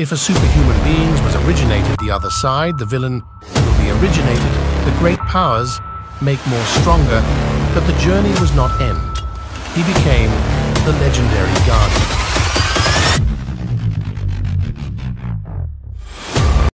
If a superhuman beings was originated the other side, the villain will be originated. The great powers make more stronger, but the journey was not end. He became the legendary guardian.